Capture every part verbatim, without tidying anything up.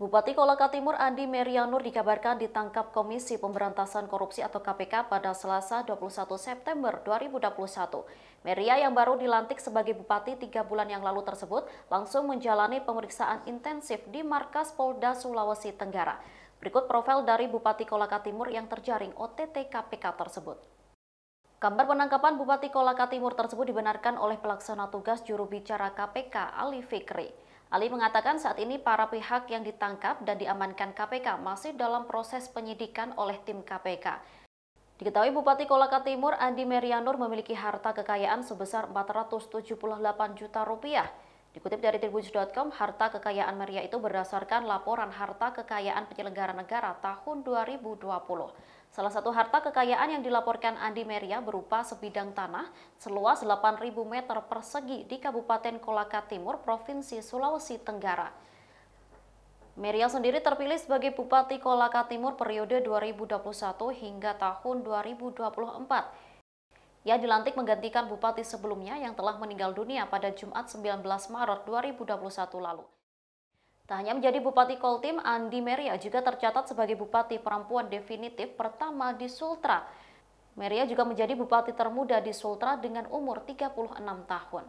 Bupati Kolaka Timur Andi Merya Nur dikabarkan ditangkap Komisi Pemberantasan Korupsi atau K P K pada Selasa dua puluh satu September dua ribu dua puluh satu. Merya yang baru dilantik sebagai Bupati tiga bulan yang lalu tersebut langsung menjalani pemeriksaan intensif di markas Polda Sulawesi Tenggara. Berikut profil dari Bupati Kolaka Timur yang terjaring O T T K P K tersebut. Kabar penangkapan Bupati Kolaka Timur tersebut dibenarkan oleh pelaksana tugas juru bicara K P K, Ali Fikri. Ali mengatakan saat ini para pihak yang ditangkap dan diamankan K P K masih dalam proses penyidikan oleh tim K P K. Diketahui Bupati Kolaka Timur Andi Merya Nur memiliki harta kekayaan sebesar empat ratus tujuh puluh delapan juta rupiah. Dikutip dari Tribunnews dot com, harta kekayaan Merya itu berdasarkan laporan harta kekayaan penyelenggara negara tahun dua ribu dua puluh. Salah satu harta kekayaan yang dilaporkan Andi Merya berupa sebidang tanah seluas delapan ribu meter persegi di Kabupaten Kolaka Timur, Provinsi Sulawesi Tenggara. Merya sendiri terpilih sebagai Bupati Kolaka Timur periode dua ribu dua puluh satu hingga tahun dua ribu dua puluh empat. Ia dilantik menggantikan bupati sebelumnya yang telah meninggal dunia pada Jumat sembilan belas Maret dua ribu dua puluh satu lalu. Tak hanya menjadi Bupati Koltim, Andi Merya juga tercatat sebagai Bupati Perempuan definitif pertama di Sultra. Merya juga menjadi Bupati termuda di Sultra dengan umur tiga puluh enam tahun.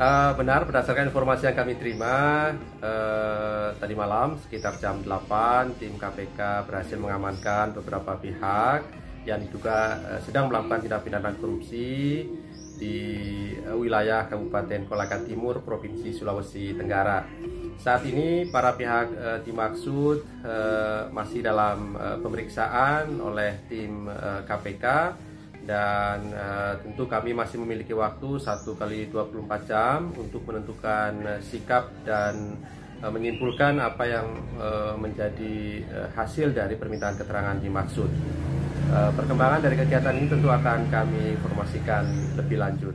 Uh, benar, berdasarkan informasi yang kami terima uh, tadi malam sekitar jam delapan, tim K P K berhasil mengamankan beberapa pihak yang diduga uh, sedang melakukan tindak pidana korupsi di uh, wilayah Kabupaten Kolaka Timur, Provinsi Sulawesi Tenggara. Saat ini para pihak uh, dimaksud uh, masih dalam uh, pemeriksaan oleh tim uh, K P K. Dan uh, tentu kami masih memiliki waktu satu kali dua puluh empat jam untuk menentukan uh, sikap dan uh, menyimpulkan apa yang uh, menjadi uh, hasil dari permintaan keterangan dimaksud. Uh, perkembangan dari kegiatan ini tentu akan kami informasikan lebih lanjut.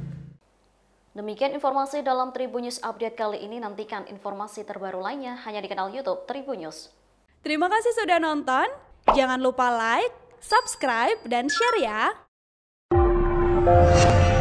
Demikian informasi dalam Tribun News Update kali ini. Nantikan informasi terbaru lainnya hanya di kanal YouTube Tribun News. Terima kasih sudah nonton. Jangan lupa like, subscribe, dan share ya! Bye.